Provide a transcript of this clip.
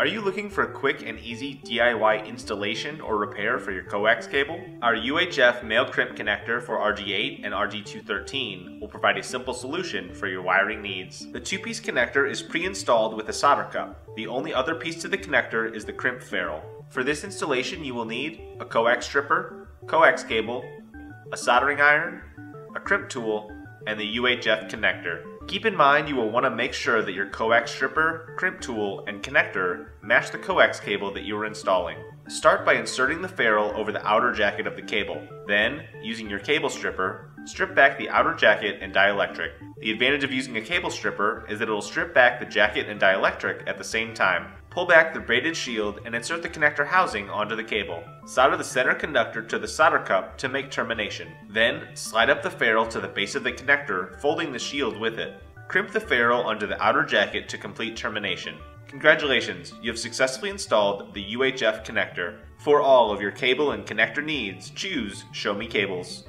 Are you looking for a quick and easy DIY installation or repair for your coax cable? Our UHF male crimp connector for RG8 and RG213 will provide a simple solution for your wiring needs. The two-piece connector is pre-installed with a solder cup. The only other piece to the connector is the crimp ferrule. For this installation you will need a coax stripper, coax cable, a soldering iron, a crimp tool, and the UHF connector. Keep in mind you will want to make sure that your coax stripper, crimp tool, and connector match the coax cable that you are installing. Start by inserting the ferrule over the outer jacket of the cable. Then, using your cable stripper, strip back the outer jacket and dielectric. The advantage of using a cable stripper is that it will strip back the jacket and dielectric at the same time. Pull back the braided shield and insert the connector housing onto the cable. Solder the center conductor to the solder cup to make termination. Then, slide up the ferrule to the base of the connector, folding the shield with it. Crimp the ferrule onto the outer jacket to complete termination. Congratulations, you have successfully installed the UHF connector. For all of your cable and connector needs, choose Show Me Cables.